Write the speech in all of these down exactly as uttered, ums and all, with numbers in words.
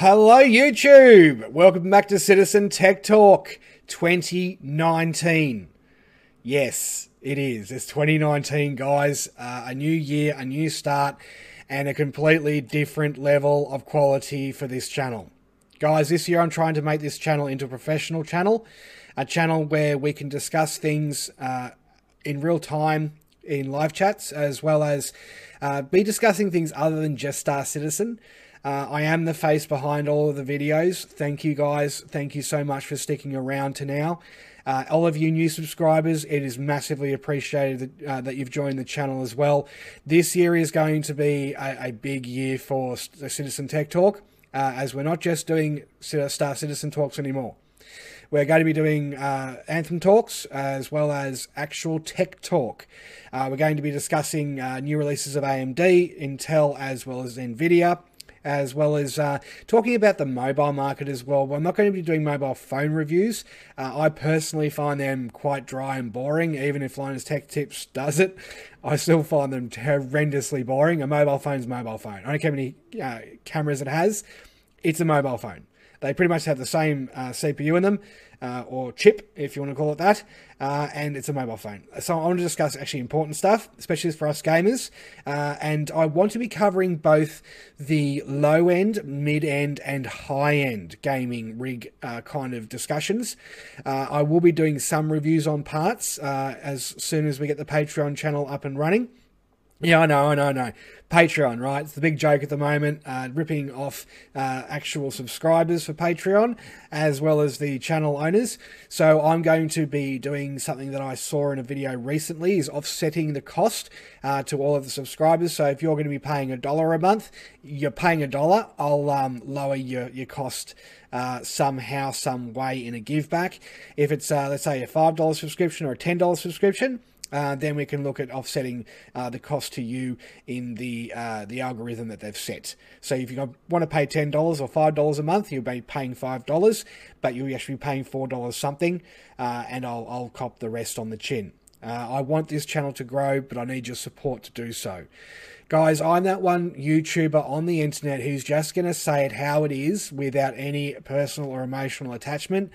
Hello YouTube! Welcome back to Citizen Tech Talk twenty nineteen. Yes, it is. It's twenty nineteen, guys. Uh, a new year, a new start, and a completely different level of quality for this channel. Guys, this year I'm trying to make this channel into a professional channel, a channel where we can discuss things uh, in real time in live chats, as well as uh, be discussing things other than just Star Citizen. Uh, I am the face behind all of the videos. Thank you guys. Thank you so much for sticking around to now. Uh, all of you new subscribers, it is massively appreciated that, uh, that you've joined the channel as well. This year is going to be a, a big year for Citizen Tech Talk, uh, as we're not just doing Star Citizen Talks anymore. We're going to be doing uh, Anthem Talks, as well as actual tech talk. Uh, we're going to be discussing uh, new releases of A M D, Intel, as well as Nvidia, as well as uh, talking about the mobile market as well. We're not going to be doing mobile phone reviews. Uh, I personally find them quite dry and boring. Even if Linus Tech Tips does it, I still find them horrendously boring. A mobile phone's mobile phone. I don't care how many uh, cameras it has. It's a mobile phone. They pretty much have the same uh, C P U in them, uh, or chip, if you want to call it that, uh, and it's a mobile phone. So I want to discuss actually important stuff, especially for us gamers, uh, and I want to be covering both the low-end, mid-end, and high-end gaming rig uh, kind of discussions. Uh, I will be doing some reviews on parts uh, as soon as we get the Patreon channel up and running. Yeah, I know, I know, I know. Patreon, right? It's the big joke at the moment, uh, ripping off uh, actual subscribers for Patreon, as well as the channel owners. So I'm going to be doing something that I saw in a video recently, is offsetting the cost uh, to all of the subscribers. So if you're going to be paying a dollar a month, you're paying a dollar, I'll um, lower your, your cost uh, somehow, some way in a give back. If it's, uh, let's say, a five dollar subscription or a ten dollar subscription, Uh, then we can look at offsetting uh, the cost to you in the uh, the algorithm that they've set. So if you want to pay ten dollars or five dollars a month, you'll be paying five dollars, but you'll actually be paying four dollars something, uh, and I'll, I'll cop the rest on the chin. Uh, I want this channel to grow, but I need your support to do so. Guys, I'm that one YouTuber on the internet who's just going to say it how it is without any personal or emotional attachment.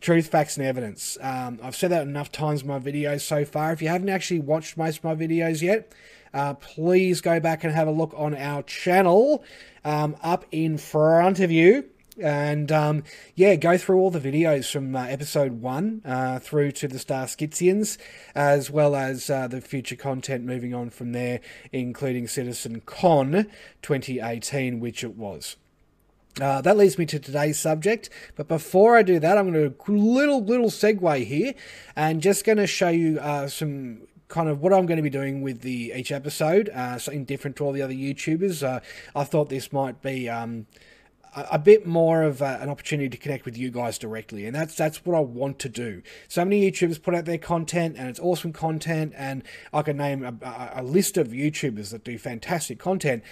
Truth, facts, and evidence. Um, I've said that enough times in my videos so far. If you haven't actually watched most of my videos yet, uh, please go back and have a look on our channel um, up in front of you. And um, yeah, go through all the videos from uh, episode one uh, through to the Star Skitzians, as well as uh, the future content moving on from there, including CitizenCon twenty eighteen, which it was. Uh, that leads me to today's subject, but before I do that, I'm going to do a little, little segue here, and just going to show you uh, some kind of what I'm going to be doing with the each episode, uh, something different to all the other YouTubers. Uh, I thought this might be um, a, a bit more of a, an opportunity to connect with you guys directly, and that's, that's what I want to do. So many YouTubers put out their content, and it's awesome content, and I can name a, a list of YouTubers that do fantastic content,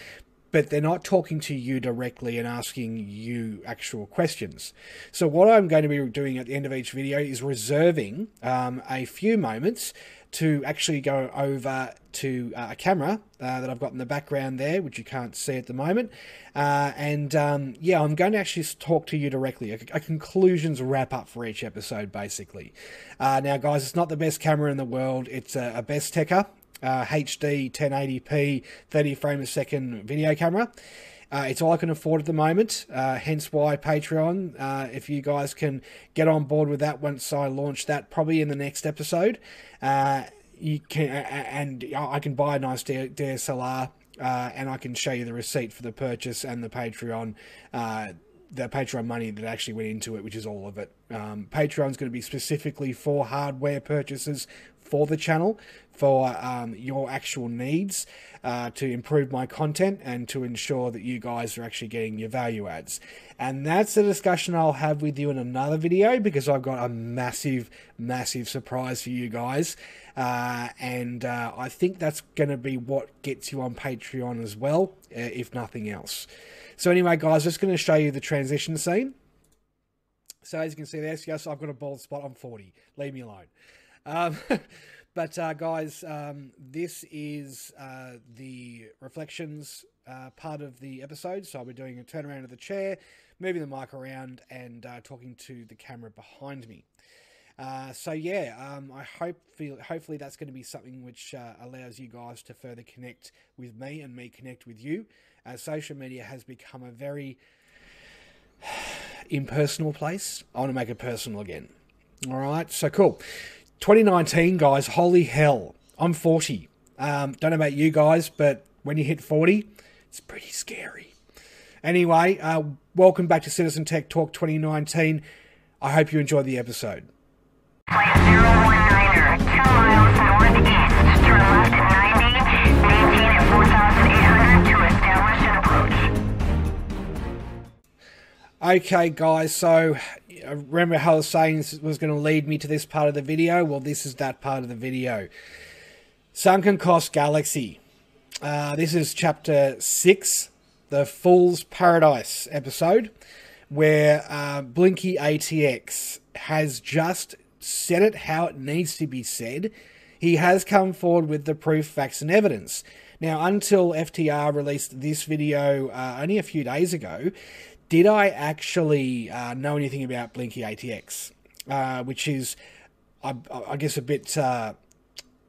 but they're not talking to you directly and asking you actual questions. So what I'm going to be doing at the end of each video is reserving um, a few moments to actually go over to uh, a camera uh, that I've got in the background there, which you can't see at the moment. Uh, and um, yeah, I'm going to actually talk to you directly, a, a conclusions wrap up for each episode, basically. Uh, now guys, it's not the best camera in the world. It's a, a best techer. Uh, H D ten eighty p thirty frames a second video camera. Uh, it's all I can afford at the moment, uh, hence why Patreon. Uh, if you guys can get on board with that once I launch that, probably in the next episode, uh, you can, and I can buy a nice D S L R, uh, and I can show you the receipt for the purchase and the Patreon. Uh, the Patreon money that actually went into it, which is all of it. Um, Patreon's going to be specifically for hardware purchases for the channel, for um, your actual needs, uh, to improve my content and to ensure that you guys are actually getting your value adds. And that's a discussion I'll have with you in another video, because I've got a massive, massive surprise for you guys. Uh, and uh, I think that's going to be what gets you on Patreon as well, if nothing else. So anyway, guys, just going to show you the transition scene. So as you can see there, yes, I've got a bald spot. I'm forty. Leave me alone. Um, but uh, guys, um, this is uh, the reflections uh, part of the episode. So I'll be doing a turnaround of the chair, moving the mic around, and uh, talking to the camera behind me. Uh, so yeah, um, I hope feel, hopefully that's going to be something which uh, allows you guys to further connect with me and me connect with you, as social media has become a very impersonal place. I want to make it personal again. All right, so cool. twenty nineteen, guys, holy hell. I'm forty. Um, don't know about you guys, but when you hit forty, it's pretty scary. Anyway, uh, welcome back to Citizen Tech Talk twenty nineteen. I hope you enjoyed the episode. Flight zero one niner, two miles north east, turn left at ninety, maintain at four thousand eight hundred to establish an approach. Okay, guys, so remember how I was saying this was going to lead me to this part of the video? Well, this is that part of the video. Sunken Cost Galaxy. Uh, this is Chapter six, the Fool's Paradise episode, where uh, Blinky A T X has just said it how it needs to be said. He has come forward with the proof, facts, and evidence. Now, until F T R released this video uh, only a few days ago, did I actually uh, know anything about Blinky A T X? Uh, which is, I, I guess, a bit uh,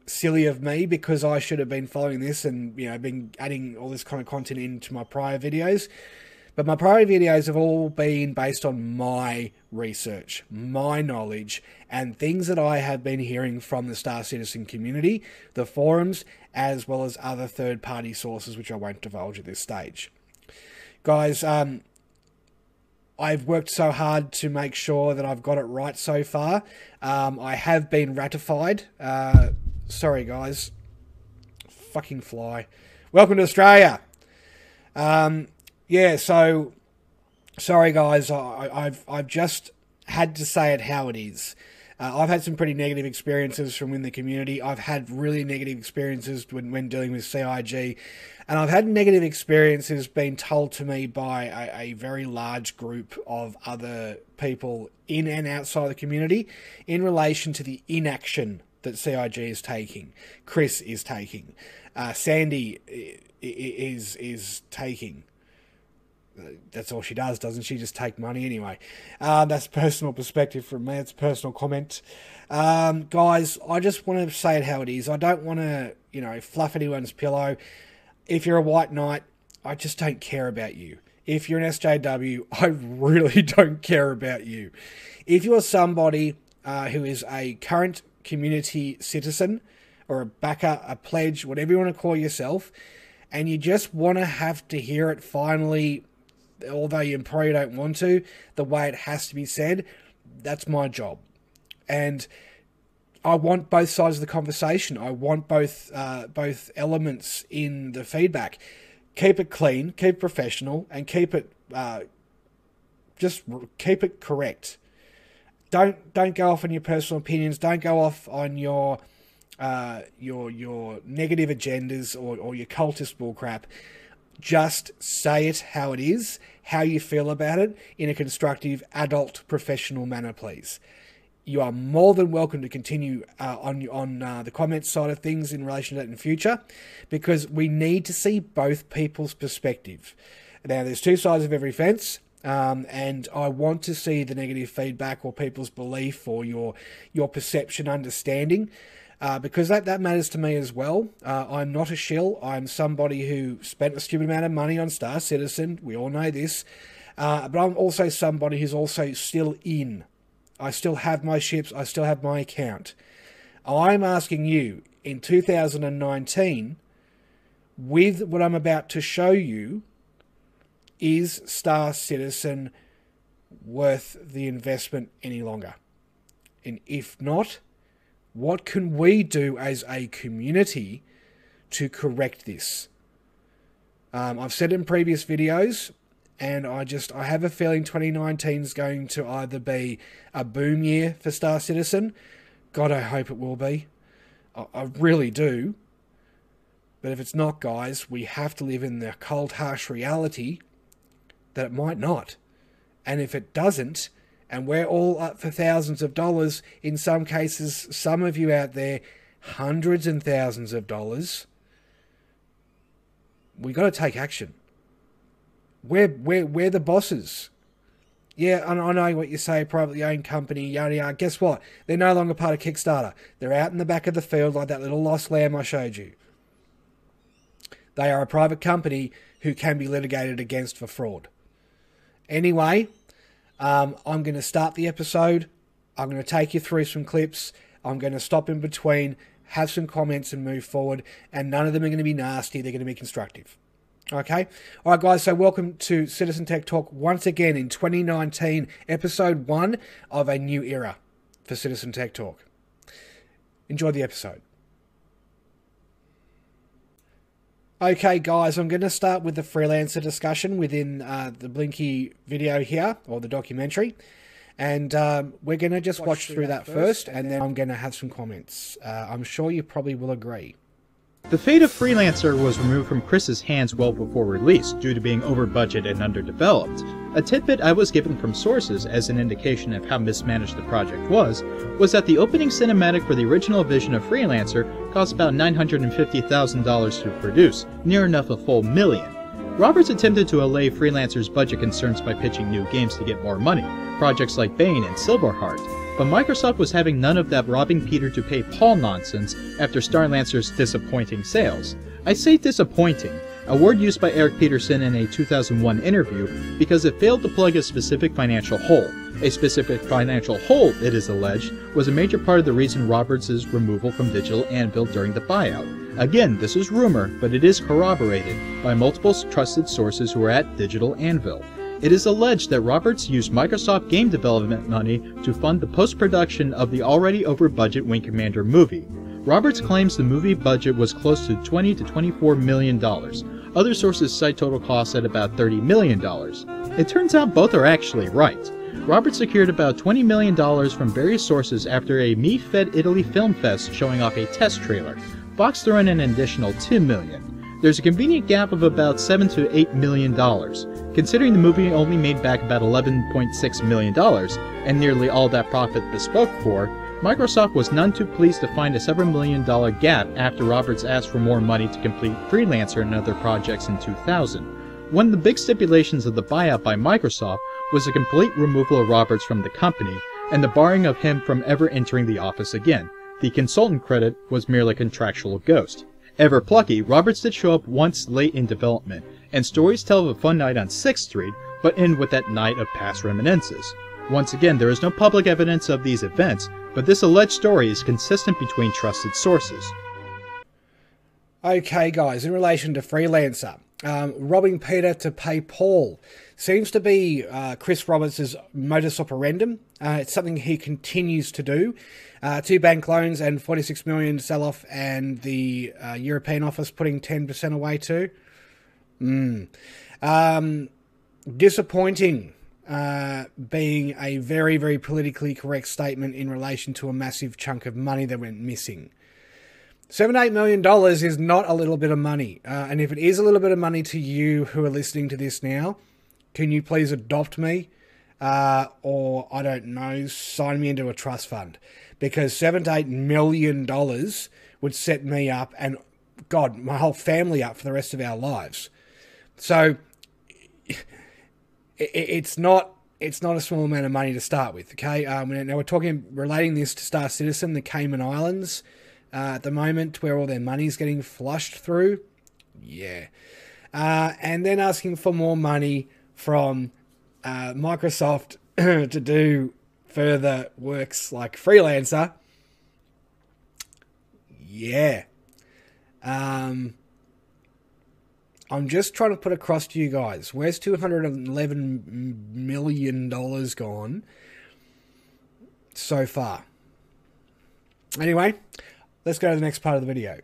silly of me, because I should have been following this and, you know, been adding all this kind of content into my prior videos. But my prior videos have all been based on my research, my knowledge, and things that I have been hearing from the Star Citizen community, the forums, as well as other third-party sources, which I won't divulge at this stage. Guys, um, I've worked so hard to make sure that I've got it right so far. Um, I have been ratified. Uh, sorry, guys. Fucking fly. Welcome to Australia. Um... Yeah, so, sorry guys, I, I've I've just had to say it how it is. Uh, I've had some pretty negative experiences from in the community. I've had really negative experiences when, when dealing with C I G. And I've had negative experiences being told to me by a, a very large group of other people in and outside the community in relation to the inaction that C I G is taking, Chris is taking, uh, Sandy is, is taking. That's all she does, doesn't she? Just take money anyway. Um, that's personal perspective from me. It's a personal comment. Um, guys, I just want to say it how it is. I don't want to, you know, fluff anyone's pillow. If you're a white knight, I just don't care about you. If you're an S J W, I really don't care about you. If you're somebody uh, who is a current community citizen or a backer, a pledge, whatever you want to call yourself, and you just want to have to hear it finally, although you probably don't want to, the way it has to be said, that's my job. And I want both sides of the conversation. I want both uh, both elements in the feedback. Keep it clean, keep it professional, and keep it uh, just keep it correct. Don't don't go off on your personal opinions. Don't go off on your uh, your your negative agendas or or your cultist bullcrap. Just say it how it is, how you feel about it, in a constructive, adult, professional manner, please. You are more than welcome to continue uh, on, on uh, the comments side of things in relation to that in future, because we need to see both people's perspective. Now, there's two sides of every fence, um, and I want to see the negative feedback or people's belief or your, your perception, understanding. Uh, because that, that matters to me as well. Uh, I'm not a shill. I'm somebody who spent a stupid amount of money on Star Citizen. We all know this. Uh, but I'm also somebody who's also still in. I still have my ships. I still have my account. I'm asking you, in two thousand nineteen, with what I'm about to show you, is Star Citizen worth the investment any longer? And if not, what can we do as a community to correct this? Um, I've said it in previous videos, and I just, I have a feeling twenty nineteen is going to either be a boom year for Star Citizen. God, I hope it will be. I, I really do. But if it's not, guys, we have to live in the cold, harsh reality that it might not. And if it doesn't, and we're all up for thousands of dollars, in some cases, some of you out there, hundreds and thousands of dollars, we got to take action. We're, we're, we're the bosses. Yeah, I know what you say, privately owned company, yada yada. Guess what? They're no longer part of Kickstarter. They're out in the back of the field like that little lost lamb I showed you. They are a private company who can be litigated against for fraud. Anyway, um, I'm going to start the episode. I'm going to take you through some clips. I'm going to stop in between, have some comments and move forward. And none of them are going to be nasty. They're going to be constructive. Okay? All right, guys, so welcome to Citizen Tech Talk once again in twenty nineteen, episode one of a new era for Citizen Tech Talk. Enjoy the episode. Okay, guys, I'm going to start with the Freelancer discussion within uh, the Blinky video here, or the documentary. And um, we're going to just watch, watch through, through that, that first, and then I'm going to have some comments. Uh, I'm sure you probably will agree. The fate of Freelancer was removed from Chris's hands well before release due to being over budget and underdeveloped. A tidbit I was given from sources as an indication of how mismanaged the project was, was that the opening cinematic for the original vision of Freelancer cost about nine hundred fifty thousand dollars to produce, near enough a full million. Roberts attempted to allay Freelancer's budget concerns by pitching new games to get more money, projects like Bane and Silverheart. But Microsoft was having none of that robbing Peter to pay Paul nonsense after Starlancer's disappointing sales. I say disappointing, a word used by Eric Peterson in a two thousand one interview, because it failed to plug a specific financial hole. A specific financial hole, it is alleged, was a major part of the reason Roberts' removal from Digital Anvil during the buyout. Again, this is rumor, but it is corroborated by multiple trusted sources who are at Digital Anvil. It is alleged that Roberts used Microsoft game development money to fund the post-production of the already over-budget Wing Commander movie. Roberts claims the movie budget was close to twenty to twenty-four million dollars. Other sources cite total costs at about thirty million dollars. It turns out both are actually right. Roberts secured about twenty million dollars from various sources after a MeFed Italy Film Fest showing off a test trailer. Fox threw in an additional two million dollars. There's a convenient gap of about seven to eight million dollars, considering the movie only made back about eleven point six million dollars, and nearly all that profit bespoke for. Microsoft was none too pleased to find a seven million dollars gap after Roberts asked for more money to complete Freelancer and other projects in two thousand. One of the big stipulations of the buyout by Microsoft was the complete removal of Roberts from the company, and the barring of him from ever entering the office again. The consultant credit was merely a contractual ghost. Ever plucky, Roberts did show up once late in development, and stories tell of a fun night on sixth street, but end with that night of past reminiscences. Once again, there is no public evidence of these events, but this alleged story is consistent between trusted sources. Okay, guys, in relation to Freelancer, um, robbing Peter to pay Paul seems to be uh, Chris Roberts' modus operandum. Uh, it's something he continues to do. Uh, two bank loans and forty-six million dollars sell-off, and the uh, European office putting ten percent away too. Mm. Um, disappointing uh, being a very, very politically correct statement in relation to a massive chunk of money that went missing. seven to eight million dollars is not a little bit of money. Uh, and if it is a little bit of money to you who are listening to this now, can you please adopt me? Uh, or, I don't know, sign me into a trust fund. Because seven to eight million dollars would set me up and, God, my whole family up for the rest of our lives. So, it's not it's not a small amount of money to start with, okay? Um, now, we're talking, relating this to Star Citizen, the Cayman Islands, uh, at the moment, where all their money's getting flushed through. Yeah. Uh, and then asking for more money from uh, Microsoft to do further works like Freelancer. Yeah. Um, I'm just trying to put across to you guys, where's two hundred eleven million dollars gone so far? Anyway, let's go to the next part of the video.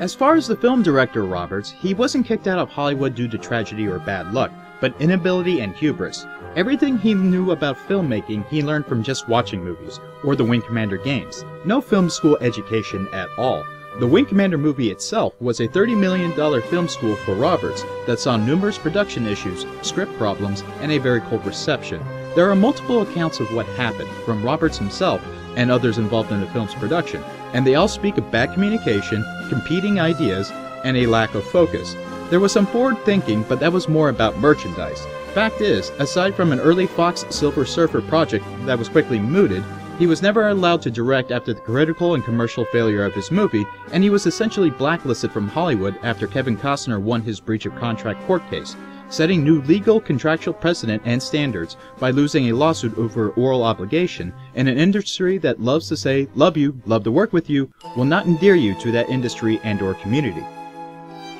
As far as the film director Roberts, he wasn't kicked out of Hollywood due to tragedy or bad luck, but inability and hubris. Everything he knew about filmmaking he learned from just watching movies, or the Wing Commander games. No film school education at all. The Wing Commander movie itself was a thirty million dollar film school for Roberts that saw numerous production issues, script problems, and a very cold reception. There are multiple accounts of what happened, from Roberts himself and others involved in the film's production, and they all speak of bad communication, competing ideas, and a lack of focus. There was some forward thinking, but that was more about merchandise. Fact is, aside from an early Fox Silver Surfer project that was quickly mooted, he was never allowed to direct after the critical and commercial failure of his movie, and he was essentially blacklisted from Hollywood after Kevin Costner won his breach of contract court case, setting new legal contractual precedent and standards by losing a lawsuit over oral obligation, and an industry that loves to say, love you, love to work with you, will not endear you to that industry and or community.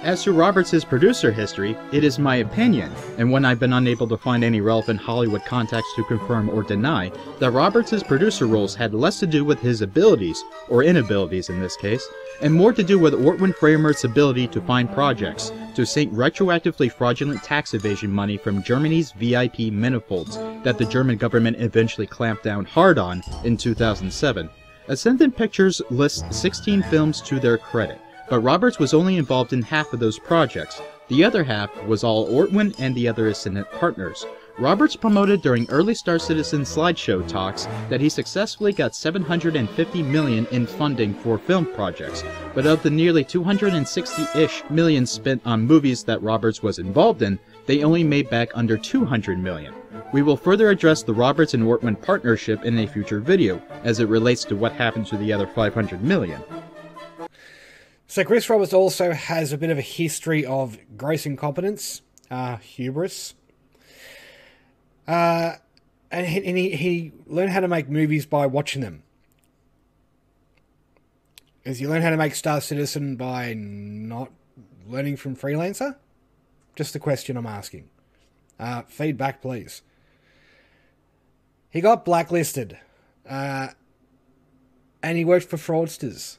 As to Roberts' producer history, it is my opinion, and one I've been unable to find any relevant Hollywood contacts to confirm or deny, that Roberts' producer roles had less to do with his abilities, or inabilities in this case, and more to do with Ortwin Freymer's ability to find projects, to sink retroactively fraudulent tax evasion money from Germany's V I P manifolds that the German government eventually clamped down hard on in two thousand seven. Ascendant Pictures lists sixteen films to their credit, but Roberts was only involved in half of those projects. The other half was all Ortwin and the other Ascendant partners. Roberts promoted during early Star Citizen slideshow talks that he successfully got seven hundred fifty million dollars in funding for film projects, but of the nearly two hundred sixty-ish million spent on movies that Roberts was involved in, they only made back under two hundred million dollars. We will further address the Roberts and Ortwin partnership in a future video, as it relates to what happened to the other five hundred million dollars. So Chris Roberts also has a bit of a history of gross incompetence, uh, hubris, uh, and, he, and he, he learned how to make movies by watching them. As you learn how to make Star Citizen by not learning from Freelancer? Just the question I'm asking. Uh, feedback, please. He got blacklisted, uh, and he worked for fraudsters.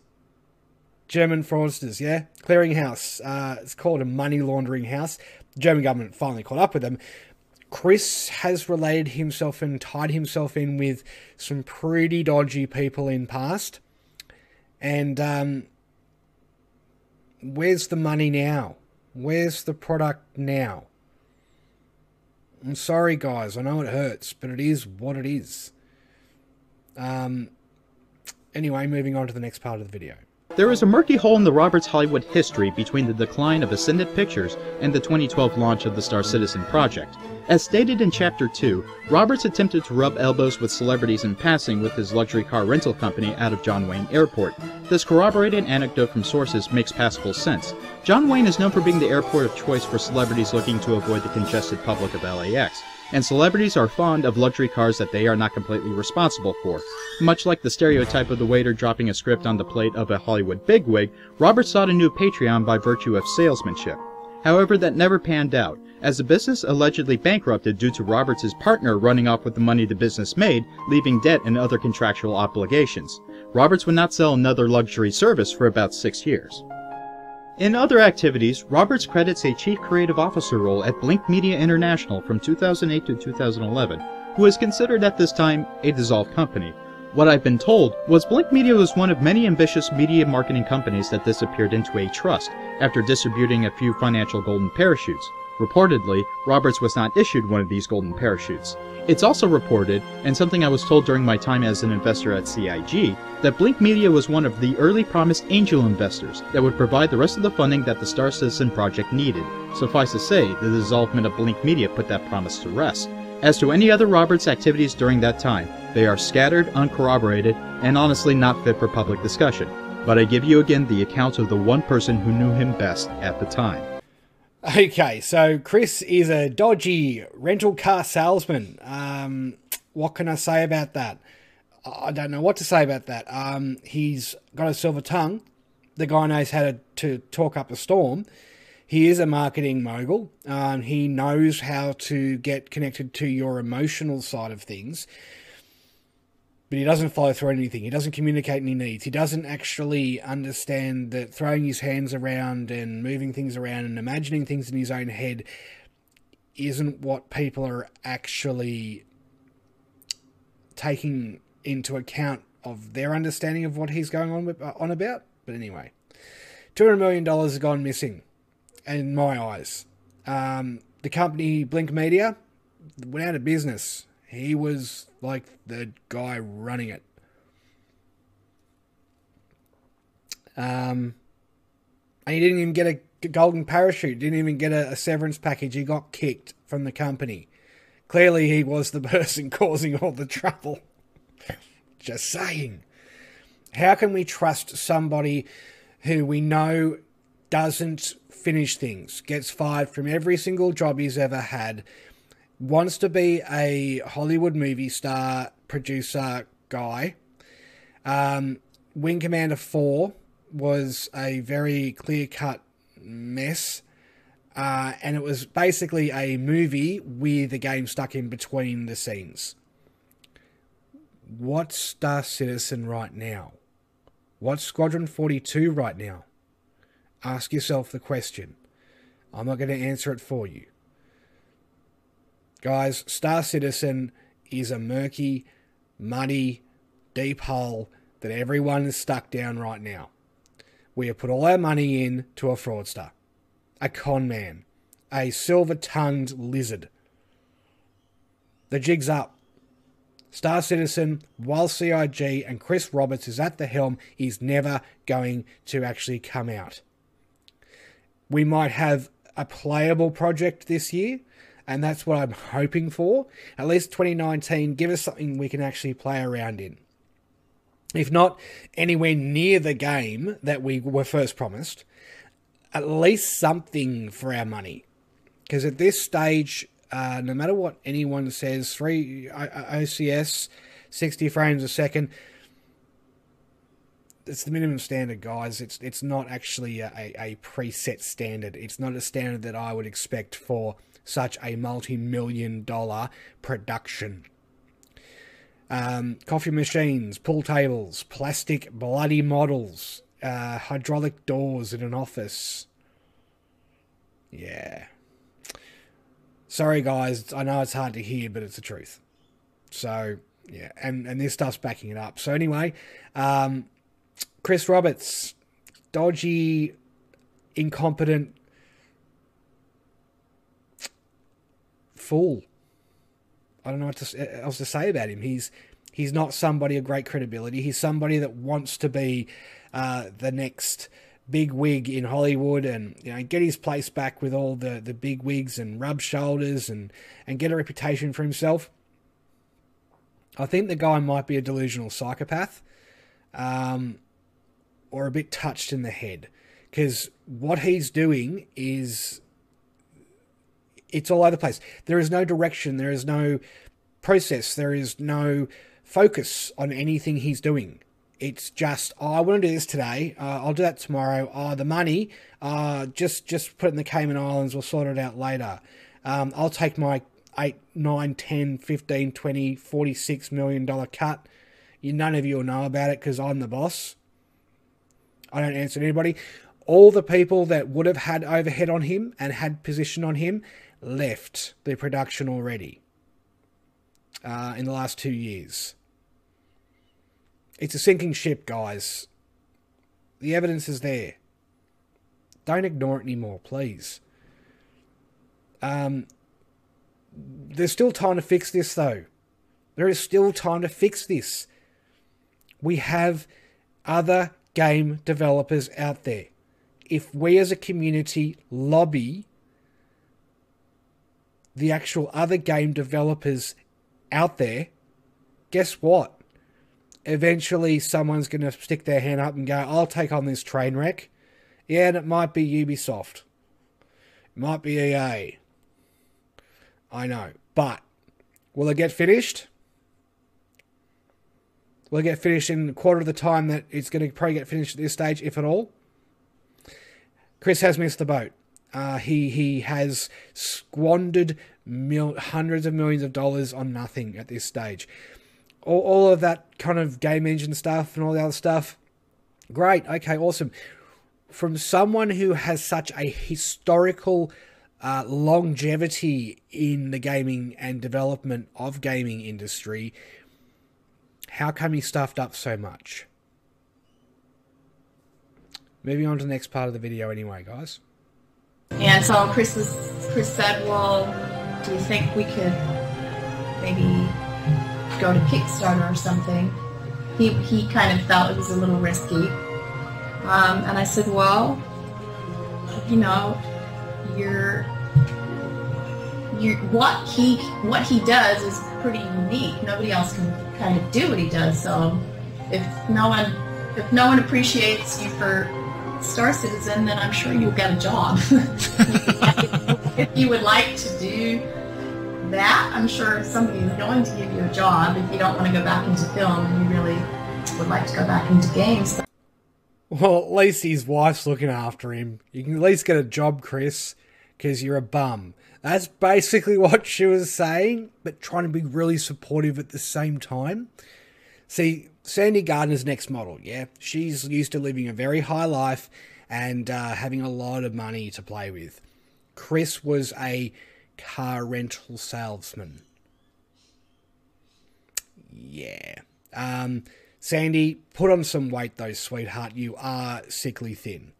German fraudsters, yeah? Clearinghouse. Uh, it's called a money laundering house. The German government finally caught up with them. Chris has related himself and tied himself in with some pretty dodgy people in past. And um, where's the money now? Where's the product now? I'm sorry, guys. I know it hurts, but it is what it is. Um, anyway, moving on to the next part of the video. There is a murky hole in the Roberts Hollywood history between the decline of Ascendant Pictures and the twenty twelve launch of the Star Citizen project. As stated in Chapter two, Roberts attempted to rub elbows with celebrities in passing with his luxury car rental company out of John Wayne Airport. This corroborated anecdote from sources makes passable sense. John Wayne is known for being the airport of choice for celebrities looking to avoid the congested public of L A X. And celebrities are fond of luxury cars that they are not completely responsible for. Much like the stereotype of the waiter dropping a script on the plate of a Hollywood bigwig, Roberts sought a new Patreon by virtue of salesmanship. However, that never panned out, as the business allegedly bankrupted due to Roberts' partner running off with the money the business made, leaving debt and other contractual obligations. Roberts would not sell another luxury service for about six years. In other activities, Roberts credits a Chief Creative Officer role at Blink Media International from two thousand eight to two thousand eleven, who is considered at this time a dissolved company. What I've been told was Blink Media was one of many ambitious media marketing companies that disappeared into a trust after distributing a few financial golden parachutes. Reportedly, Roberts was not issued one of these golden parachutes. It's also reported, and something I was told during my time as an investor at C I G, that Blink Media was one of the early promised angel investors that would provide the rest of the funding that the Star Citizen project needed. Suffice to say, the dissolution of Blink Media put that promise to rest. As to any other Roberts activities during that time, they are scattered, uncorroborated, and honestly not fit for public discussion. But I give you again the account of the one person who knew him best at the time. Okay, so Chris is a dodgy rental car salesman. Um, what can I say about that? I don't know what to say about that. Um, he's got a silver tongue. The guy knows how to, to talk up a storm. He is a marketing mogul. Um, he knows how to get connected to your emotional side of things. But he doesn't follow through on anything. He doesn't communicate any needs. He doesn't actually understand that throwing his hands around and moving things around and imagining things in his own head isn't what people are actually taking into account of their understanding of what he's going on with, uh, on about. But anyway, two hundred million dollars has gone missing in my eyes. Um, the company Blink Media went out of business. He was like the guy running it. Um, and he didn't even get a golden parachute, didn't even get a, a severance package. He got kicked from the company. Clearly he was the person causing all the trouble. Just saying. How can we trust somebody who we know doesn't finish things, gets fired from every single job he's ever had, wants to be a Hollywood movie star, producer guy? Um, Wing Commander four was a very clear-cut mess, uh, and it was basically a movie with a game stuck in between the scenes. What's Star Citizen right now? What's Squadron forty-two right now? Ask yourself the question. I'm not going to answer it for you. Guys, Star Citizen is a murky, muddy, deep hole that everyone is stuck down right now. We have put all our money in to a fraudster, a con man, a silver-tongued lizard. The jig's up. Star Citizen, while C I G and Chris Roberts is at the helm, is never going to actually come out. We might have a playable project this year, and that's what I'm hoping for. At least twenty nineteen, give us something we can actually play around in. If not anywhere near the game that we were first promised, at least something for our money. Because at this stage, Uh, no matter what anyone says, three O C S, sixty frames a second, it's the minimum standard, guys. It's it's not actually a, a preset standard. It's not a standard that I would expect for such a multi-million dollar production. Um, coffee machines, pool tables, plastic bloody models, uh, hydraulic doors in an office. Yeah. Sorry, guys, I know it's hard to hear, but it's the truth. So, yeah, and, and this stuff's backing it up. So, anyway, um, Chris Roberts, dodgy, incompetent fool. I don't know what to, else to say about him. He's, he's not somebody of great credibility. He's somebody that wants to be uh, the next big wig in Hollywood, and you know, get his place back with all the the big wigs and rub shoulders and and get a reputation for himself. I think the guy might be a delusional psychopath, um, or a bit touched in the head, because what he's doing is it's all over the place. There is no direction, there is no process, there is no focus on anything he's doing. It's just, oh, I want to do this today. Uh, I'll do that tomorrow. Oh, the money, uh, just just put it in the Cayman Islands. We'll sort it out later. Um, I'll take my eight, nine, ten, fifteen, twenty, forty-six million dollar cut. You, none of you will know about it because I'm the boss. I don't answer to anybody. All the people that would have had overhead on him and had position on him left the production already uh, in the last two years. It's a sinking ship, guys. The evidence is there. Don't ignore it anymore, please. Um, there's still time to fix this, though. There is still time to fix this. We have other game developers out there. If we as a community lobby the actual other game developers out there, guess what? Eventually, someone's going to stick their hand up and go, I'll take on this train wreck. Yeah, and it might be Ubisoft. It might be E A. I know. But will it get finished? Will it get finished in a quarter of the time that it's going to probably get finished at this stage, if at all? Chris has missed the boat. Uh, he, he has squandered mil- hundreds of millions of dollars on nothing at this stage. All of that kind of game engine stuff and all the other stuff. Great. Okay, awesome. From someone who has such a historical uh, longevity in the gaming and development of gaming industry, how come he stuffed up so much? Moving on to the next part of the video anyway, guys. And so Chris, was, Chris said, well, do you think we could maybe go to Kickstarter or something? He, he kind of felt it was a little risky. Um, and I said, well, you know, your you what he what he does is pretty unique. Nobody else can kind of do what he does. So if no one if no one appreciates you for Star Citizen, then I'm sure you'll get a job. If you would like to do that, I'm sure somebody's going to give you a job if you don't want to go back into film and you really would like to go back into games. Well, at least his wife's looking after him. You can at least get a job, Chris, because you're a bum. That's basically what she was saying, but trying to be really supportive at the same time. See, Sandy Gardner's next model, yeah? She's used to living a very high life and uh, having a lot of money to play with. Chris was a car rental salesman. Yeah. Um, Sandy, put on some weight though, sweetheart. You are sickly thin.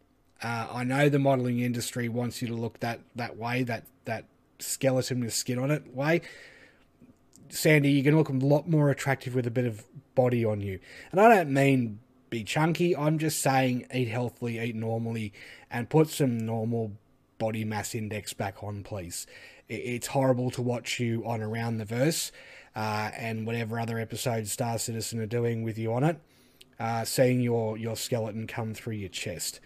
Uh, I know the modelling industry wants you to look that, that way, that, that skeleton with skin on it way. Sandy, you're going to look a lot more attractive with a bit of body on you. And I don't mean be chunky. I'm just saying eat healthily, eat normally, and put some normal body mass index back on, please. It's horrible to watch you on Around the Verse uh, and whatever other episodes Star Citizen are doing with you on it, uh, seeing your, your skeleton come through your chest,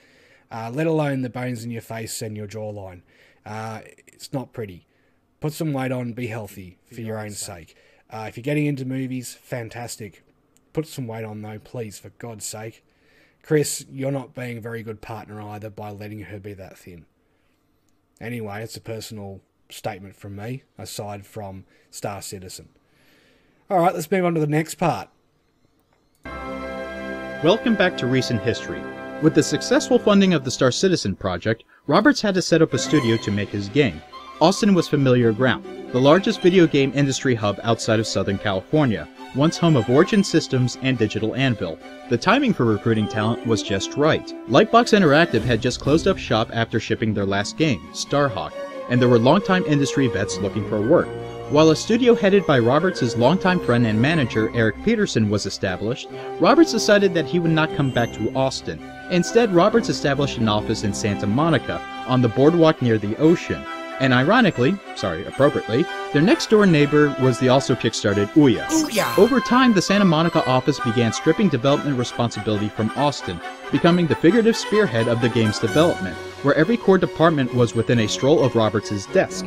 uh, let alone the bones in your face and your jawline. Uh, it's not pretty. Put some weight on, be healthy for your own sake. Uh, if you're getting into movies, fantastic. Put some weight on though, please, for God's sake. Chris, you're not being a very good partner either by letting her be that thin. Anyway, it's a personal statement from me, aside from Star Citizen. Alright, let's move on to the next part. Welcome back to Recent History. With the successful funding of the Star Citizen project, Roberts had to set up a studio to make his game. Austin was familiar ground, the largest video game industry hub outside of Southern California, once home of Origin Systems and Digital Anvil. The timing for recruiting talent was just right. Lightbox Interactive had just closed up shop after shipping their last game, Starhawk, and there were longtime industry vets looking for work. While a studio headed by Roberts' longtime friend and manager, Eric Peterson, was established, Roberts decided that he would not come back to Austin. Instead, Roberts established an office in Santa Monica, on the boardwalk near the ocean. And ironically, sorry, appropriately, their next-door neighbor was the also kickstarted Ouya. Ouya. Over time, the Santa Monica office began stripping development responsibility from Austin, becoming the figurative spearhead of the game's development, where every core department was within a stroll of Roberts' desk.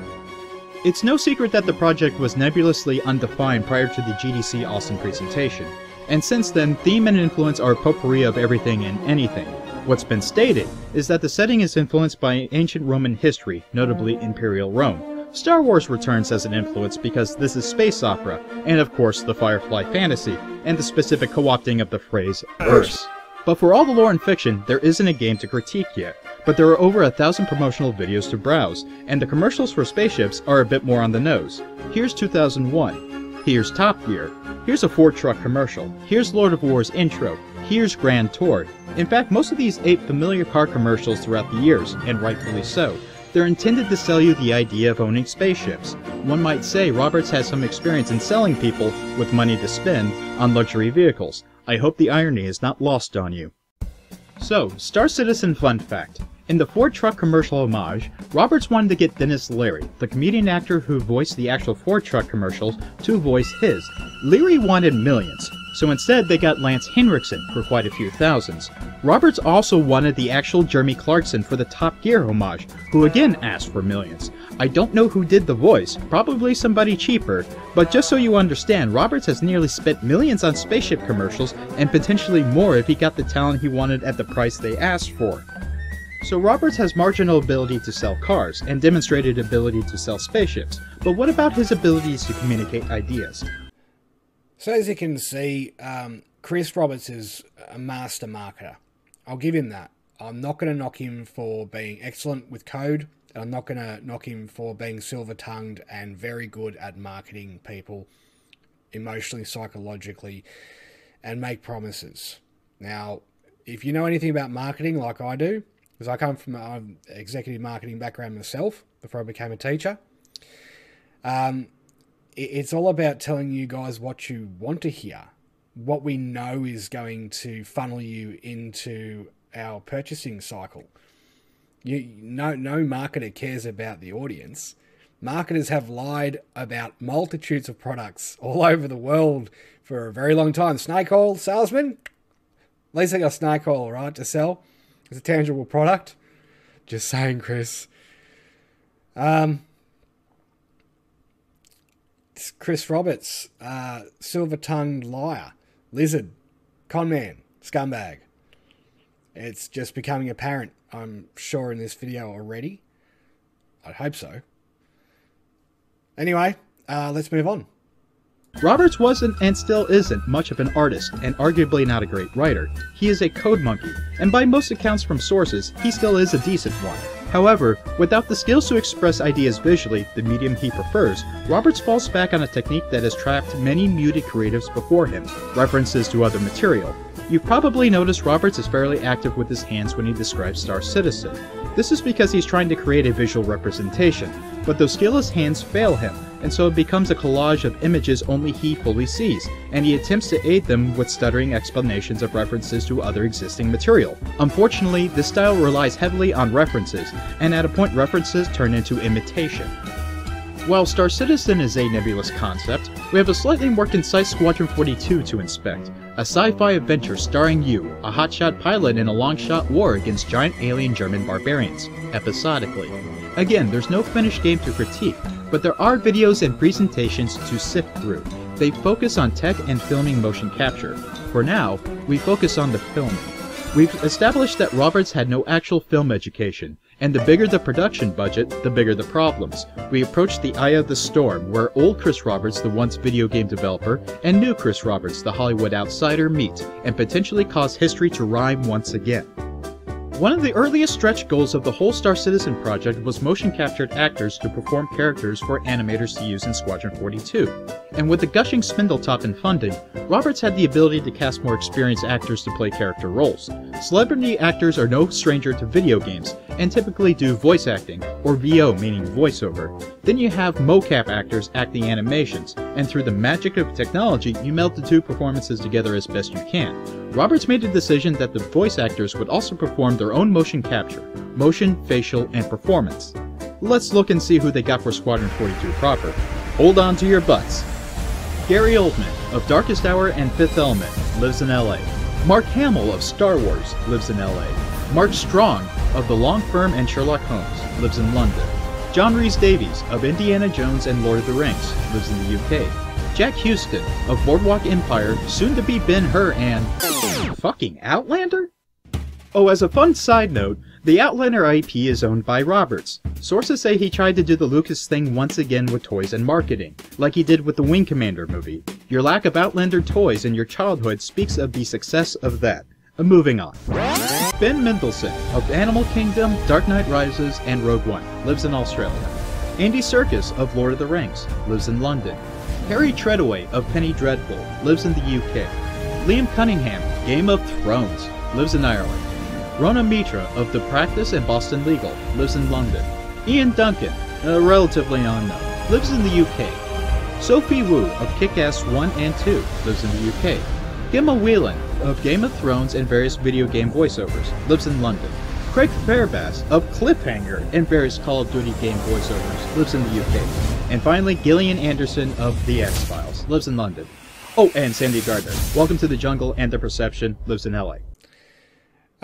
It's no secret that the project was nebulously undefined prior to the G D C Austin presentation, and since then, theme and influence are a potpourri of everything and anything. What's been stated is that the setting is influenced by ancient Roman history, notably Imperial Rome. Star Wars returns as an influence because this is space opera, and of course the Firefly fantasy, and the specific co-opting of the phrase Earth. But for all the lore and fiction, there isn't a game to critique yet, but there are over a thousand promotional videos to browse, and the commercials for spaceships are a bit more on the nose. Here's two thousand one, here's Top Gear, here's a Ford truck commercial, here's Lord of War's intro, here's Grand Tour. In fact, most of these ape familiar car commercials throughout the years, and rightfully so. They're intended to sell you the idea of owning spaceships. One might say Roberts has some experience in selling people, with money to spend, on luxury vehicles. I hope the irony is not lost on you. So, Star Citizen fun fact. In the Ford truck commercial homage, Roberts wanted to get Dennis Leary, the comedian actor who voiced the actual Ford truck commercials, to voice his. Leary wanted millions. So instead, they got Lance Henriksen for quite a few thousands. Roberts also wanted the actual Jeremy Clarkson for the Top Gear homage, who again asked for millions. I don't know who did the voice, probably somebody cheaper, but just so you understand, Roberts has nearly spent millions on spaceship commercials and potentially more if he got the talent he wanted at the price they asked for. So Roberts has marginal ability to sell cars, and demonstrated ability to sell spaceships, but what about his abilities to communicate ideas? So as you can see, um, Chris Roberts is a master marketer. I'll give him that. I'm not going to knock him for being excellent with code, and I'm not going to knock him for being silver-tongued and very good at marketing people emotionally, psychologically, and make promises. Now, if you know anything about marketing like I do, because I come from an executive marketing background myself before I became a teacher, um... it's all about telling you guys what you want to hear, what we know is going to funnel you into our purchasing cycle. You no no marketer cares about the audience. Marketers have lied about multitudes of products all over the world for a very long time. Snake oil salesman, at least they got snake oil, right, to sell. It's a tangible product. Just saying, Chris. Um, Chris Roberts, uh, silver-tongued liar, lizard, con man, scumbag. It's just becoming apparent, I'm sure, in this video already. I hope so. Anyway, uh, let's move on. Roberts wasn't and still isn't much of an artist, and arguably not a great writer. He is a code monkey, and by most accounts from sources, he still is a decent one. However, without the skills to express ideas visually, the medium he prefers, Roberts falls back on a technique that has trapped many muted creatives before him, references to other material. You've probably noticed Roberts is fairly active with his hands when he describes Star Citizen. This is because he's trying to create a visual representation, but those skillless hands fail him, and so it becomes a collage of images only he fully sees, and he attempts to aid them with stuttering explanations of references to other existing material. Unfortunately, this style relies heavily on references, and at a point references turn into imitation. While Star Citizen is a nebulous concept, we have a slightly more concise Squadron forty-two to inspect. A sci-fi adventure starring you, a hotshot pilot in a long-shot war against giant alien German barbarians, episodically. Again, there's no finished game to critique, but there are videos and presentations to sift through. They focus on tech and filming motion capture. For now, we focus on the filming. We've established that Roberts had no actual film education, and the bigger the production budget, the bigger the problems. We approached the eye of the storm, where old Chris Roberts, the once video game developer, and new Chris Roberts, the Hollywood outsider, meet, and potentially cause history to rhyme once again. One of the earliest stretch goals of the whole Star Citizen project was motion-captured actors to perform characters for animators to use in Squadron forty-two. And with the gushing Spindletop in funding, Roberts had the ability to cast more experienced actors to play character roles. Celebrity actors are no stranger to video games, and typically do voice acting, or V O meaning voiceover. Then you have mocap actors acting animations, and through the magic of technology, you meld the two performances together as best you can. Roberts made a decision that the voice actors would also perform their own motion capture, motion, facial, and performance. Let's look and see who they got for Squadron forty-two proper. Hold on to your butts. Gary Oldman of Darkest Hour and Fifth Element lives in L A. Mark Hamill of Star Wars lives in L A. Mark Strong of The Long Firm and Sherlock Holmes lives in London. John Rhys-Davies of Indiana Jones and Lord of the Rings lives in the U K. Jack Houston of Boardwalk Empire, soon to be Ben-Hur and fucking Outlander? Oh, as a fun side note, the Outlander I P is owned by Roberts. Sources say he tried to do the Lucas thing once again with toys and marketing, like he did with the Wing Commander movie. Your lack of Outlander toys in your childhood speaks of the success of that. Moving on. Ben Mendelsohn of Animal Kingdom, Dark Knight Rises, and Rogue One lives in Australia. Andy Serkis of Lord of the Rings lives in London. Harry Treadaway of Penny Dreadful lives in the U K. Liam Cunningham, Game of Thrones, lives in Ireland. Rona Mitra of The Practice and Boston Legal lives in London. Ian Duncan, uh, relatively unknown, lives in the U K. Sophie Wu of Kick-Ass one and two lives in the U K. Gemma Whelan of Game of Thrones and various video game voiceovers lives in London. Craig Fairbass of Cliffhanger and various Call of Duty game voiceovers lives in the U K. And finally, Gillian Anderson of The X-Files lives in London. Oh, and Sandy Gardner, Welcome to the Jungle and The Perception, lives in L A.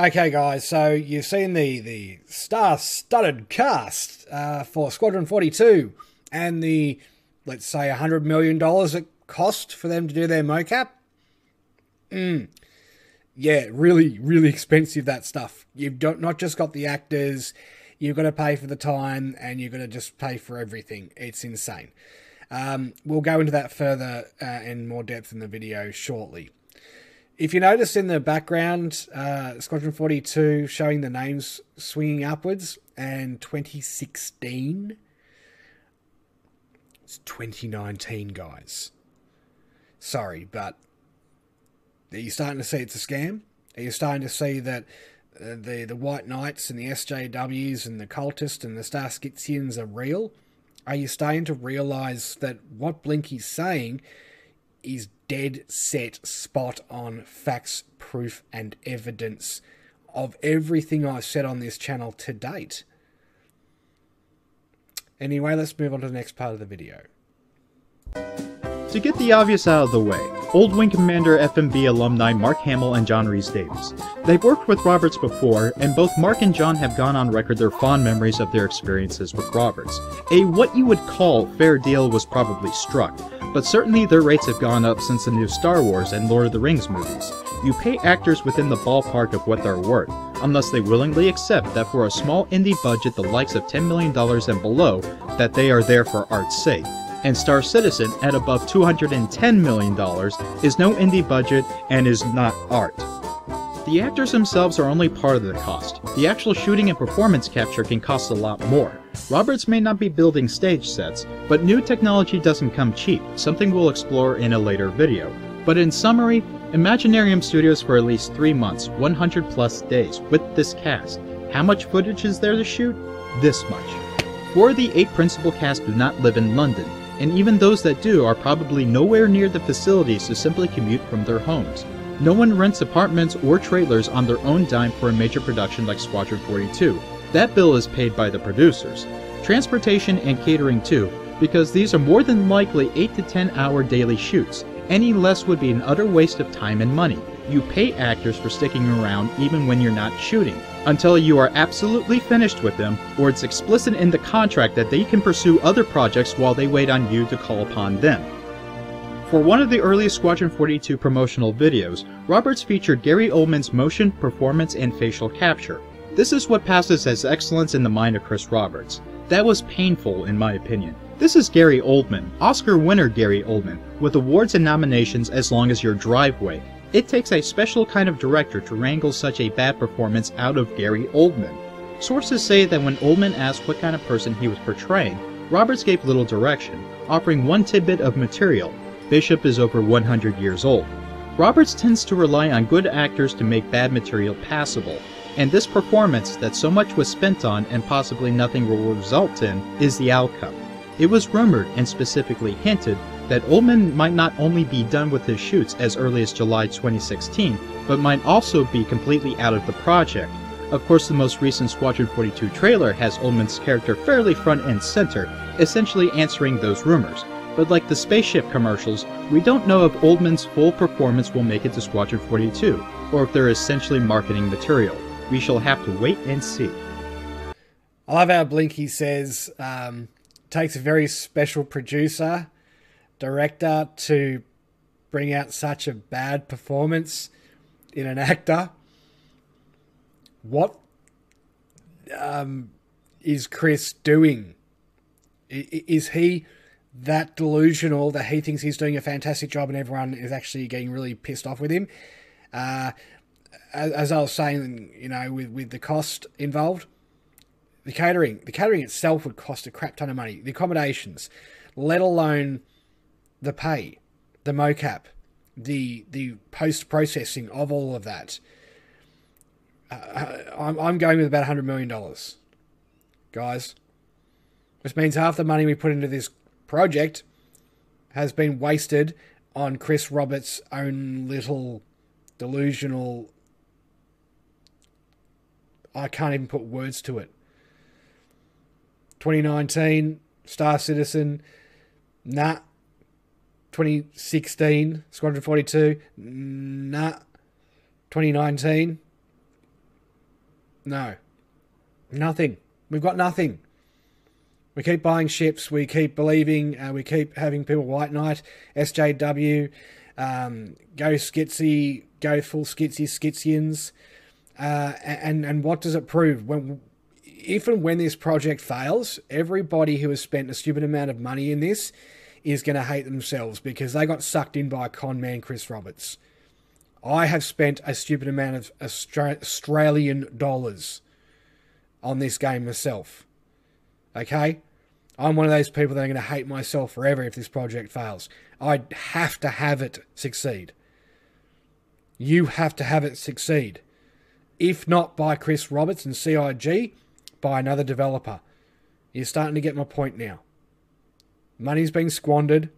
Okay, guys, so you've seen the, the star-studded cast uh, for Squadron forty-two and the, let's say, one hundred million dollars it cost for them to do their mocap. Mm. Yeah, really, really expensive, that stuff. You've don't, not just got the actors... You've got to pay for the time and you've got to just pay for everything. It's insane. Um, we'll go into that further uh, in more depth in the video shortly. If you notice in the background, uh, Squadron forty-two showing the names swinging upwards and twenty sixteen. It's twenty nineteen, guys. Sorry, but are you starting to see it's a scam? Are you starting to see that... The, the White Knights and the S J Ws and the cultists and the Star Skitzians are real? Are you starting to realise that what Blinky's saying is dead set spot on facts, proof and evidence of everything I've said on this channel to date. Anyway, let's move on to the next part of the video. To get the obvious out of the way, old Wing Commander F M V alumni Mark Hamill and John Rhys-Davies. They've worked with Roberts before, and both Mark and John have gone on record their fond memories of their experiences with Roberts. A what you would call fair deal was probably struck, but certainly their rates have gone up since the new Star Wars and Lord of the Rings movies. You pay actors within the ballpark of what they're worth, unless they willingly accept that for a small indie budget the likes of ten million dollars and below, that they are there for art's sake. And Star Citizen, at above two hundred ten million dollars, is no indie budget and is not art. The actors themselves are only part of the cost. The actual shooting and performance capture can cost a lot more. Roberts may not be building stage sets, but new technology doesn't come cheap, something we'll explore in a later video. But in summary, Imaginarium Studios for at least three months, one hundred plus days, with this cast. How much footage is there to shoot? This much. Four of the eight principal cast do not live in London, and even those that do are probably nowhere near the facilities to simply commute from their homes. No one rents apartments or trailers on their own dime for a major production like Squadron forty-two. That bill is paid by the producers. Transportation and catering too, because these are more than likely eight to ten hour daily shoots. Any less would be an utter waste of time and money. You pay actors for sticking around even when you're not shooting, until you are absolutely finished with them, or it's explicit in the contract that they can pursue other projects while they wait on you to call upon them. For one of the earliest Squadron forty-two promotional videos, Roberts featured Gary Oldman's motion, performance, and facial capture. This is what passes as excellence in the mind of Chris Roberts. That was painful, in my opinion. This is Gary Oldman, Oscar winner Gary Oldman, with awards and nominations as long as your driveway. It takes a special kind of director to wrangle such a bad performance out of Gary Oldman. Sources say that when Oldman asked what kind of person he was portraying, Roberts gave little direction, offering one tidbit of material. Bishop is over one hundred years old. Roberts tends to rely on good actors to make bad material passable, and this performance that so much was spent on and possibly nothing will result in is the outcome. It was rumored and specifically hinted that Oldman might not only be done with his shoots as early as July twenty sixteen, but might also be completely out of the project. Of course, the most recent Squadron forty-two trailer has Oldman's character fairly front and center, essentially answering those rumors. But like the spaceship commercials, we don't know if Oldman's full performance will make it to Squadron forty-two, or if they're essentially marketing material. We shall have to wait and see. I love how Blinky says, um, takes a very special producer, director to bring out such a bad performance in an actor. What um, is Chris doing? Is he that delusional that he thinks he's doing a fantastic job and everyone is actually getting really pissed off with him? Uh, as I was saying, you know, with, with the cost involved, the catering, the catering itself would cost a crap ton of money. The accommodations, let alone the pay, the mocap, the the post-processing of all of that. Uh, I'm, I'm going with about one hundred million dollars, guys. Which means half the money we put into this project has been wasted on Chris Roberts' own little delusional... I can't even put words to it. twenty nineteen, Star Citizen, nah. twenty sixteen, Squadron forty-two, nah. twenty nineteen, no. Nothing. We've got nothing. We keep buying ships, we keep believing, uh, we keep having people white knight, S J W, um, go skitsy, go full skitsy skitzians. Uh, and, and what does it prove? When, if and when this project fails, everybody who has spent a stupid amount of money in this is going to hate themselves because they got sucked in by con man Chris Roberts. I have spent a stupid amount of Australian dollars on this game myself. Okay? I'm one of those people that are going to hate myself forever if this project fails. I have to have it succeed. You have to have it succeed. If not by Chris Roberts and C I G, by another developer. You're starting to get my point now. Money's being squandered.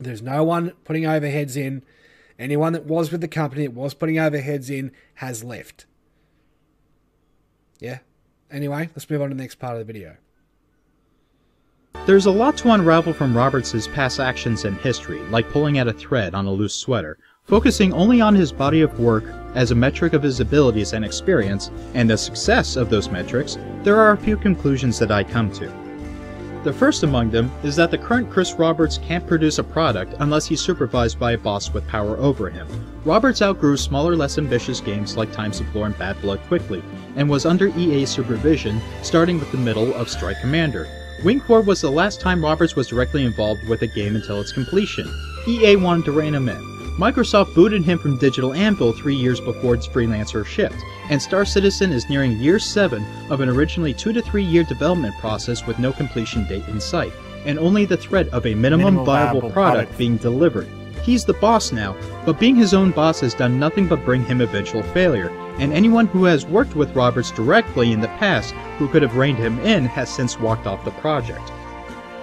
There's no one putting overheads in. Anyone that was with the company that was putting overheads in has left. Yeah. Anyway, let's move on to the next part of the video. There's a lot to unravel from Roberts' past actions and history, like pulling at a thread on a loose sweater, focusing only on his body of work as a metric of his abilities and experience, and the success of those metrics. There are a few conclusions that I come to. The first among them is that the current Chris Roberts can't produce a product unless he's supervised by a boss with power over him. Roberts outgrew smaller, less ambitious games like Time of Lore and Bad Blood quickly, and was under E A's supervision, starting with the middle of Strike Commander. Wing Corps was the last time Roberts was directly involved with a game until its completion. E A wanted to rein him in. Microsoft booted him from Digital Anvil three years before its Freelancer shipped, and Star Citizen is nearing year seven of an originally two to three year development process with no completion date in sight, and only the threat of a minimum, minimum viable, viable product, product being delivered. He's the boss now, but being his own boss has done nothing but bring him eventual failure, and anyone who has worked with Roberts directly in the past who could have reined him in has since walked off the project.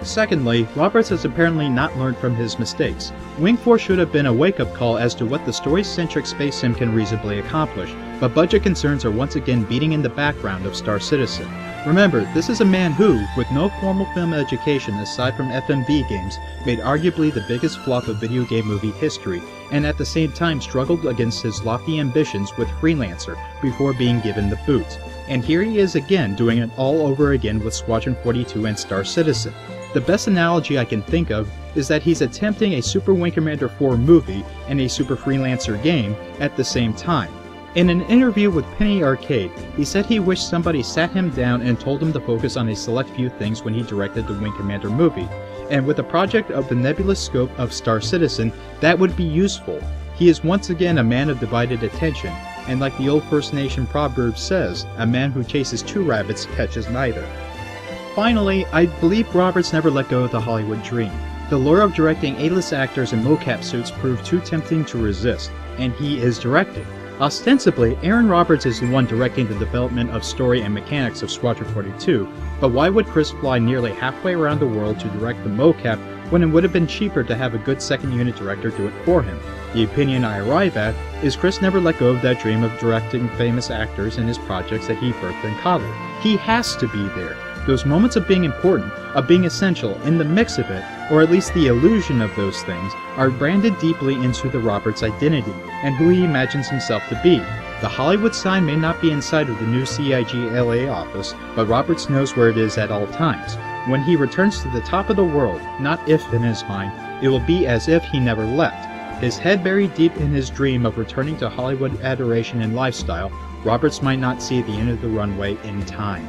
Secondly, Roberts has apparently not learned from his mistakes. Wing Corps should have been a wake-up call as to what the story-centric space sim can reasonably accomplish, but budget concerns are once again beating in the background of Star Citizen. Remember, this is a man who, with no formal film education aside from F M V games, made arguably the biggest flop of video game movie history, and at the same time struggled against his lofty ambitions with Freelancer before being given the boot. And here he is again, doing it all over again with Squadron forty-two and Star Citizen. The best analogy I can think of is that he's attempting a Super Wing Commander four movie and a Super Freelancer game at the same time. In an interview with Penny Arcade, he said he wished somebody sat him down and told him to focus on a select few things when he directed the Wing Commander movie, and with a project of the nebulous scope of Star Citizen, that would be useful. He is once again a man of divided attention, and like the old First Nation proverb says, a man who chases two rabbits catches neither. Finally, I believe Roberts never let go of the Hollywood dream. The lure of directing A-list actors in mocap suits proved too tempting to resist, and he is directing. Ostensibly, Aaron Roberts is the one directing the development of story and mechanics of Squadron forty-two, but why would Chris fly nearly halfway around the world to direct the mocap when it would have been cheaper to have a good second unit director do it for him? The opinion I arrive at is Chris never let go of that dream of directing famous actors in his projects that he birthed and coddled. He has to be there. Those moments of being important, of being essential, in the mix of it, or at least the illusion of those things, are branded deeply into the Roberts identity and who he imagines himself to be. The Hollywood sign may not be inside of the new C I G L A office, but Roberts knows where it is at all times. When he returns to the top of the world, not if in his mind, it will be as if he never left. His head buried deep in his dream of returning to Hollywood adoration and lifestyle, Roberts might not see the end of the runway in time.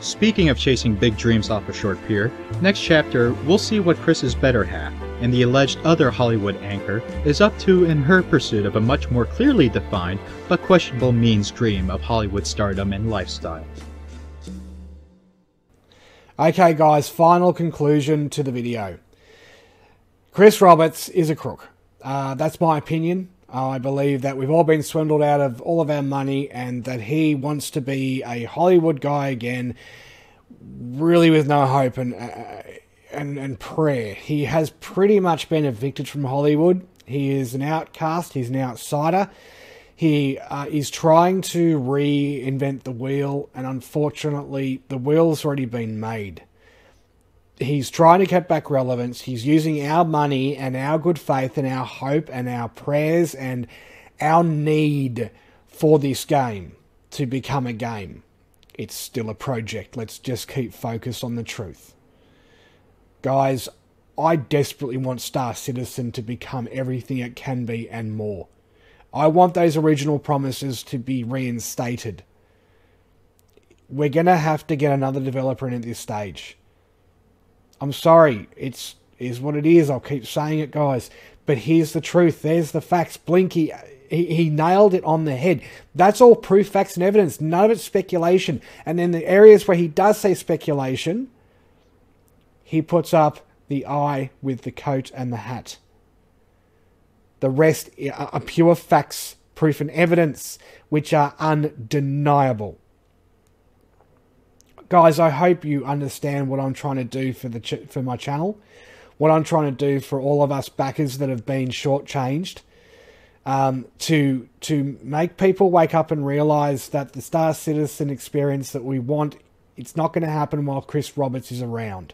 Speaking of chasing big dreams off a short pier, next chapter we'll see what Chris's better half, and the alleged other Hollywood anchor, is up to in her pursuit of a much more clearly defined but questionable means dream of Hollywood stardom and lifestyle. Okay guys, final conclusion to the video. Chris Roberts is a crook. Uh, that's my opinion. I believe that we've all been swindled out of all of our money and that he wants to be a Hollywood guy again, really with no hope and, uh, and, and prayer. He has pretty much been evicted from Hollywood. He is an outcast. He's an outsider. He uh, is trying to reinvent the wheel, and unfortunately, the wheel's already been made. He's trying to get back relevance. He's using our money and our good faith and our hope and our prayers and our need for this game to become a game. It's still a project. Let's just keep focused on the truth. Guys, I desperately want Star Citizen to become everything it can be and more. I want those original promises to be reinstated. We're going to have to get another developer in at this stage. I'm sorry, it's is what it is, I'll keep saying it guys, but here's the truth, there's the facts. Blinky, he, he nailed it on the head. That's all proof, facts and evidence, none of it's speculation. And in the areas where he does say speculation, he puts up the eye with the coat and the hat. The rest are pure facts, proof and evidence, which are undeniable. Guys, I hope you understand what I'm trying to do for the ch for my channel, what I'm trying to do for all of us backers that have been shortchanged. um, to to make people wake up and realize that the Star Citizen experience that we want, it's not going to happen while Chris Roberts is around.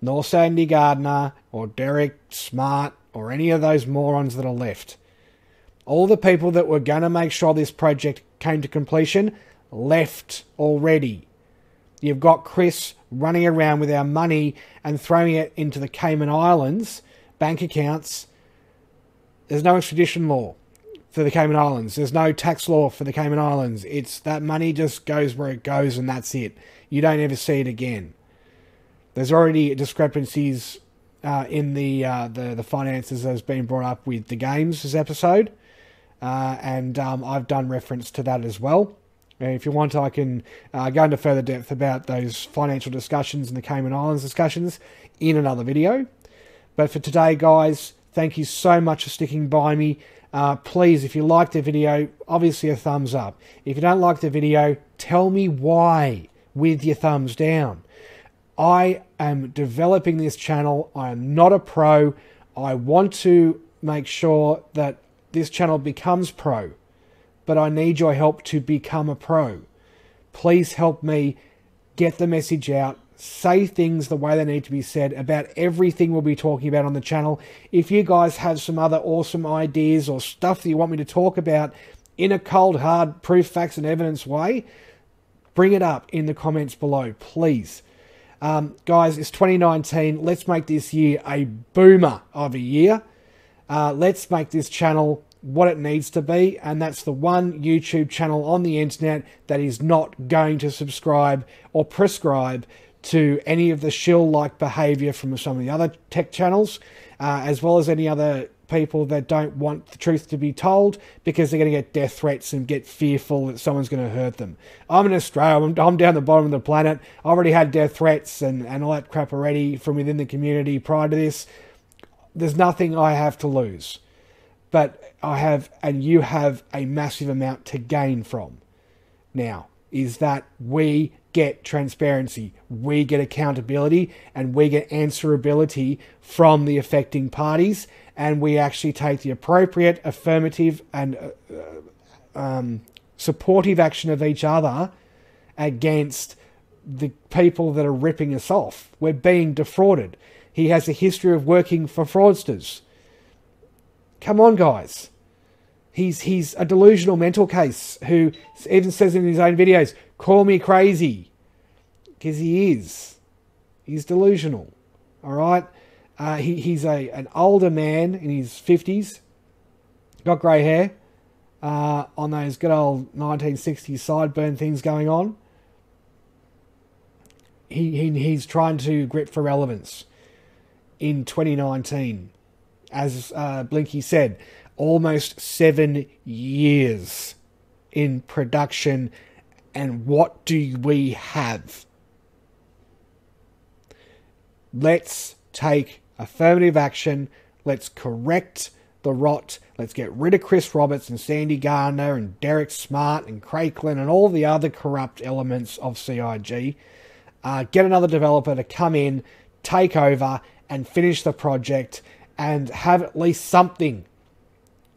Nor Sandy Gardner or Derek Smart or any of those morons that are left. All the people that were going to make sure this project came to completion left already. You've got Chris running around with our money and throwing it into the Cayman Islands bank accounts. There's no extradition law for the Cayman Islands. There's no tax law for the Cayman Islands. It's that money just goes where it goes and that's it. You don't ever see it again. There's already discrepancies uh, in the, uh, the the finances that has been brought up with the games this episode. Uh, and um, I've done reference to that as well. And if you want, I can uh, go into further depth about those financial discussions and the Cayman Islands discussions in another video. But for today, guys, thank you so much for sticking by me. Uh, please, if you liked the video, obviously a thumbs up. If you don't like the video, tell me why with your thumbs down. I am developing this channel. I am not a pro. I want to make sure that this channel becomes pro. But I need your help to become a pro. Please help me get the message out, say things the way they need to be said about everything we'll be talking about on the channel. If you guys have some other awesome ideas or stuff that you want me to talk about in a cold, hard, proof, facts and evidence way, bring it up in the comments below, please. Um, guys, it's twenty nineteen. Let's make this year a boomer of a year. Uh, let's make this channel what it needs to be, and that's the one YouTube channel on the internet that is not going to subscribe or prescribe to any of the shill-like behavior from some of the other tech channels, uh, as well as any other people that don't want the truth to be told because they're going to get death threats and get fearful that someone's going to hurt them. I'm in Australia. I'm down the bottom of the planet. I already had death threats and, and all that crap already from within the community prior to this. There's nothing I have to lose. But I have, and you have, a massive amount to gain from now, is that we get transparency, we get accountability, and we get answerability from the affecting parties, and we actually take the appropriate affirmative and uh, um, supportive action of each other against the people that are ripping us off. We're being defrauded. He has a history of working for fraudsters. Come on, guys. He's he's a delusional mental case who even says in his own videos, call me crazy. Because he is. He's delusional. All right? Uh, he, he's a an older man in his fifties. Got grey hair. Uh, on those good old nineteen sixties sideburn things going on. He, he He's trying to grip for relevance in twenty nineteen. As uh, Blinky said, almost seven years in production, and what do we have? Let's take affirmative action. Let's correct the rot. Let's get rid of Chris Roberts and Sandy Gardner and Derek Smart and Craiklin and all the other corrupt elements of C I G. Uh, get another developer to come in, take over, and finish the project, and have at least something.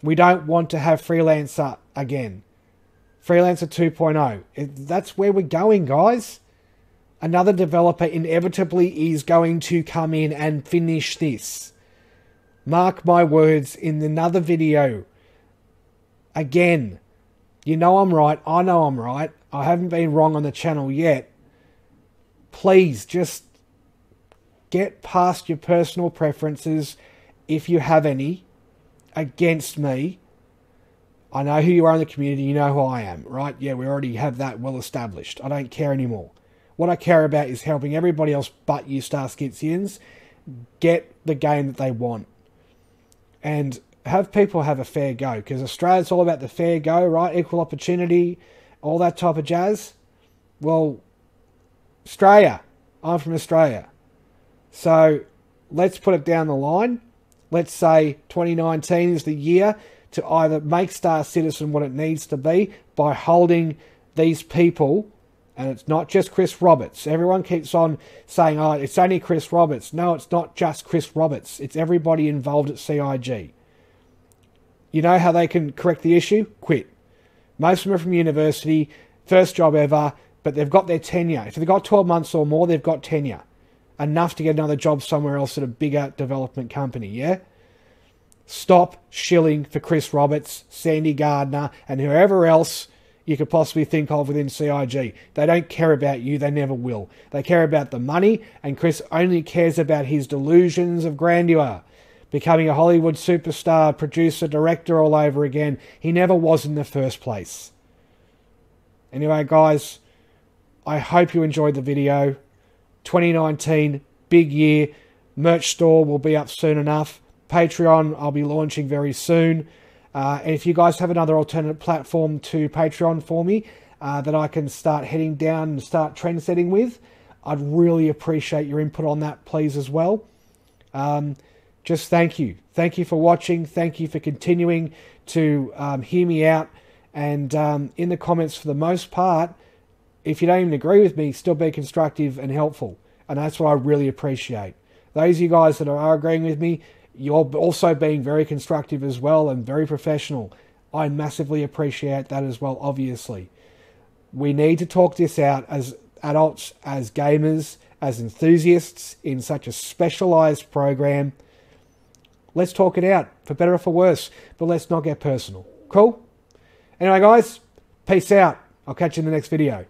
We don't want to have Freelancer again. Freelancer two point oh. That's where we're going, guys. Another developer inevitably is going to come in and finish this. Mark my words in another video. Again, you know I'm right. I know I'm right. I haven't been wrong on the channel yet. Please, just get past your personal preferences, if you have any, against me. I know who you are in the community. You know who I am, right? Yeah, we already have that well established. I don't care anymore. What I care about is helping everybody else but you Star Skitians get the game that they want. And have people have a fair go. Because Australia's all about the fair go, right? Equal opportunity, all that type of jazz. Well, Australia. I'm from Australia. So let's put it down the line. Let's say twenty nineteen is the year to either make Star Citizen what it needs to be by holding these people, and it's not just Chris Roberts. Everyone keeps on saying, oh, it's only Chris Roberts. No, it's not just Chris Roberts. It's everybody involved at C I G. You know how they can correct the issue? Quit. Most of them are from university, first job ever, but they've got their tenure. If they've got twelve months or more, they've got tenure. Enough to get another job somewhere else at a bigger development company, yeah? Stop shilling for Chris Roberts, Sandy Gardner, and whoever else you could possibly think of within C I G. They don't care about you. They never will. They care about the money, and Chris only cares about his delusions of grandeur. Becoming a Hollywood superstar, producer, director all over again. He never was in the first place. Anyway, guys, I hope you enjoyed the video. twenty nineteen, big year. Merch store will be up soon enough. Patreon, I'll be launching very soon. Uh, and if you guys have another alternate platform to Patreon for me uh, that I can start heading down and start trend setting with, I'd really appreciate your input on that, please, as well. Um... Just thank you. Thank you for watching. Thank you for continuing to um, hear me out. And um, in the comments, for the most part, if you don't even agree with me, still be constructive and helpful. And that's what I really appreciate. Those of you guys that are agreeing with me, you're also being very constructive as well and very professional. I massively appreciate that as well, obviously. We need to talk this out as adults, as gamers, as enthusiasts in such a specialized program. Let's talk it out, for better or for worse, but let's not get personal. Cool? Anyway, guys, peace out. I'll catch you in the next video.